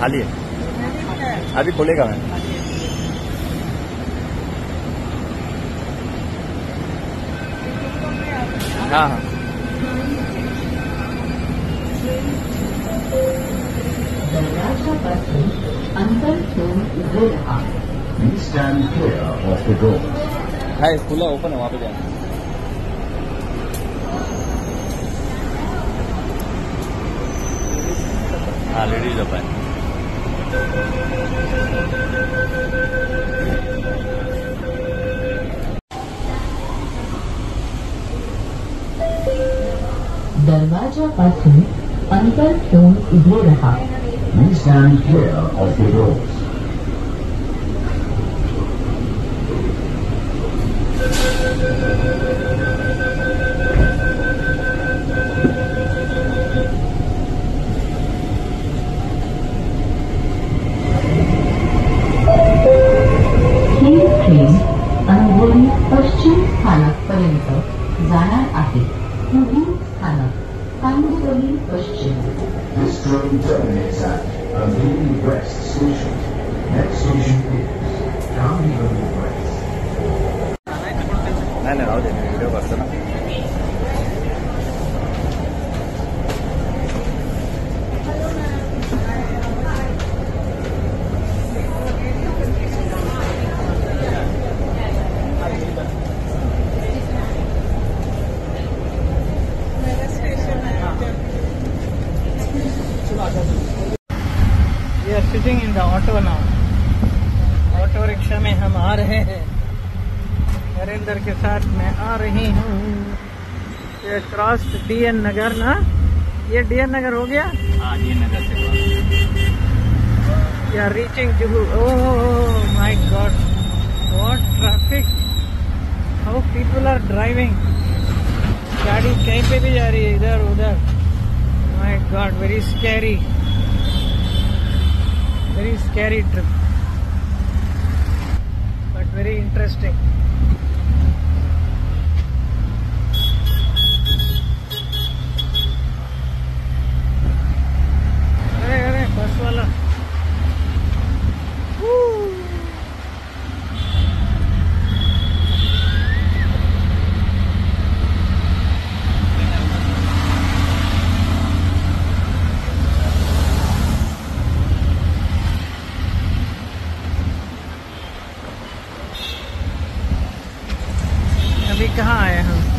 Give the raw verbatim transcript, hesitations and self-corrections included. खाली है, अभी खुलेगा मैम। हाँ हाँ है, खुला ओपन है, वहाँ पे जाना। हाँ, लेडीज ओपन। दरवाजा पासून अंतर ठेवून उभे रहा। We stand clear of the doors. पश्चिम स्थानकपर्यंत जाणार आहे। पुढील स्थानक कांदिवली पश्चिम। This train terminates at Andheri West Station. Next station is Kandivali West. नहीं नहीं आओ देखने वीडियो करते ना। We are sitting in the auto now. Auto rickshaw में हम आ रहे हैं। नरेंद्र के साथ मैं आ रही हूँ। ये क्रॉस डी एन नगर ना, ये डी एन नगर हो गया। हाँ, डी एन नगर से यार reaching Juhu. Oh my God, what traffic, how people are driving. गाड़ी कहीं पे भी जा रही है, इधर उधर। My god, very scary, very scary trip but very interesting. are are bus wala woo कहाँ आए हम।